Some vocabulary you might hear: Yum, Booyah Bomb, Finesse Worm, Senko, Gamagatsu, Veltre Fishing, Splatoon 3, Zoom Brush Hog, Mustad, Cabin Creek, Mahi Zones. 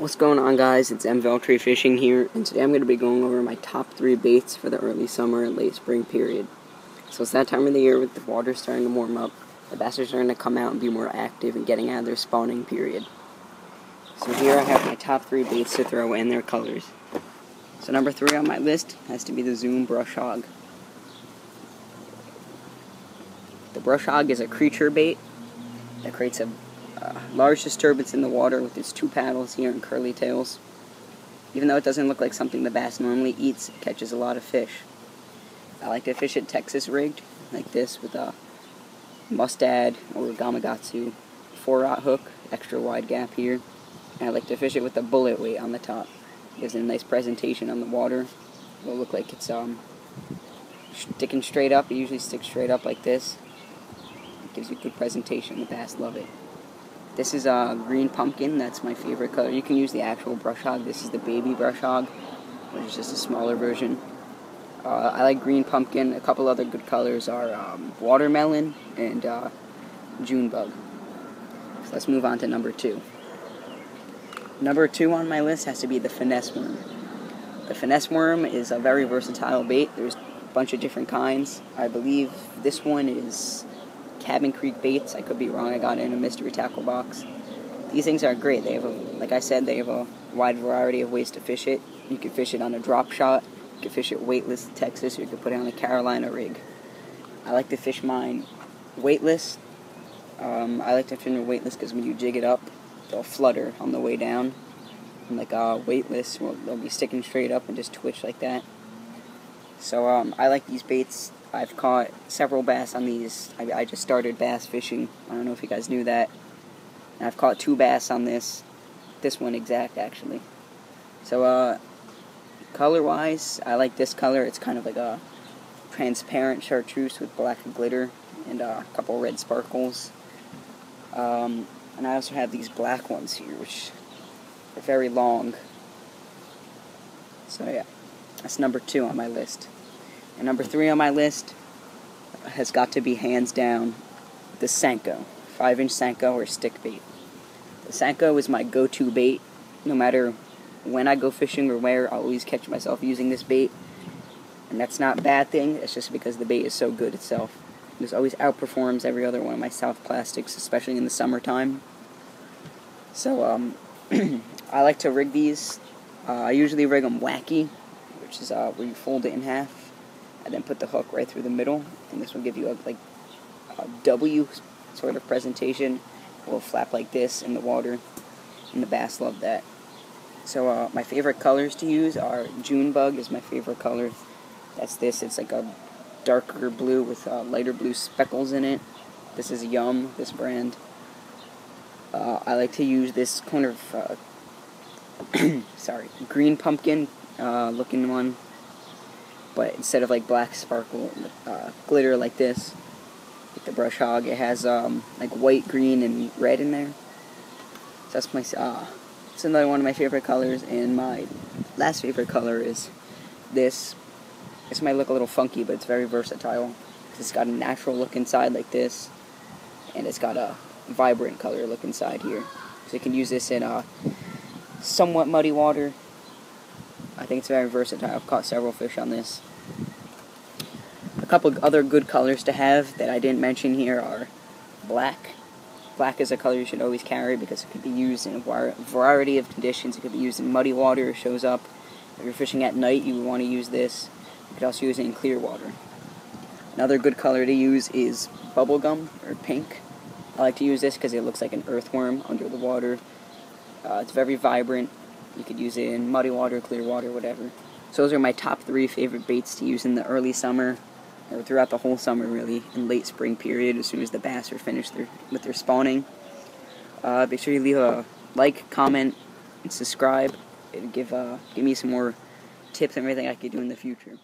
What's going on, guys? It's Veltre Fishing here, and today I'm going to be going over my top 3 baits for the early summer and late spring period. So it's that time of the year with the water starting to warm up, the bass are starting to come out and be more active and getting out of their spawning period. So here I have my top 3 baits to throw in their colors. So number 3 on my list has to be the Zoom Brush Hog. The Brush Hog is a creature bait that creates a large disturbance in the water with its 2 paddles here and curly tails. Even though it doesn't look like something the bass normally eats, it catches a lot of fish. I like to fish it Texas rigged, like this, with a Mustad or Gamagatsu 4-aught hook, extra wide gap here. And I like to fish it with a bullet weight on the top. It gives it a nice presentation on the water. It'll look like it's sticking straight up. It usually sticks straight up like this. It gives you good presentation. The bass love it. This is a green pumpkin. That's my favorite color. You can use the actual brush hog. This is the baby brush hog, which is just a smaller version. I like green pumpkin. A couple other good colors are watermelon and June bug. So let's move on to number 2. Number 2 on my list has to be the Finesse Worm. The Finesse Worm is a very versatile bait. There's a bunch of different kinds. I believe this one is Cabin Creek baits. I could be wrong. I got it in a mystery tackle box. These things are great. They have, like I said, they have a wide variety of ways to fish it. You can fish it on a drop shot. You can fish it weightless in Texas, or you can put it on a Carolina rig. I like to fish mine weightless. I like to fish it weightless because when you jig it up, they'll flutter on the way down. And like weightless, well, they'll be sticking straight up and just twitch like that. So I like these baits. I've caught several bass on these. I just started bass fishing. I don't know if you guys knew that. And I've caught 2 bass on this one exact, actually. So color-wise, I like this color. It's kind of like a transparent chartreuse with black glitter and a couple red sparkles. And I also have these black ones here, which are very long. So yeah, that's number 2 on my list. And number 3 on my list has got to be, hands down, the Senko. 5-inch Senko or stick bait. The Senko is my go-to bait. No matter when I go fishing or where, I always catch myself using this bait. And that's not a bad thing. It's just because the bait is so good itself. This always outperforms every other one of my soft plastics, especially in the summertime. So, I like to rig these. I usually rig them wacky, which is where you fold it in half. And then put the hook right through the middle, and this will give you a W sort of presentation. It will flap like this in the water, and the bass love that. So my favorite colors to use are June bug is my favorite color. That's this. It's like a darker blue with lighter blue speckles in it. This is Yum, this brand. I like to use this kind of green pumpkin looking one. But instead of like black sparkle glitter like this, like the brush hog, it has like white, green, and red in there. So that's my it's another one of my favorite colors, and my last favorite color is this. This might look a little funky, but it's very versatile. It's got a natural look inside like this, and it's got a vibrant color look inside here. So you can use this in somewhat muddy water. I think it's very versatile. I've caught several fish on this. A couple other good colors to have that I didn't mention here are black. Black is a color you should always carry because it could be used in a variety of conditions. It could be used in muddy water. It shows up. If you're fishing at night, you would want to use this. You could also use it in clear water. Another good color to use is bubblegum or pink. I like to use this because it looks like an earthworm under the water. It's very vibrant. You could use it in muddy water, clear water, whatever. So those are my top 3 favorite baits to use in the early summer, or throughout the whole summer, really, and late spring period, as soon as the bass are finished with their spawning. Make sure you leave a like, comment, and subscribe. It'll give me some more tips and everything I could do in the future.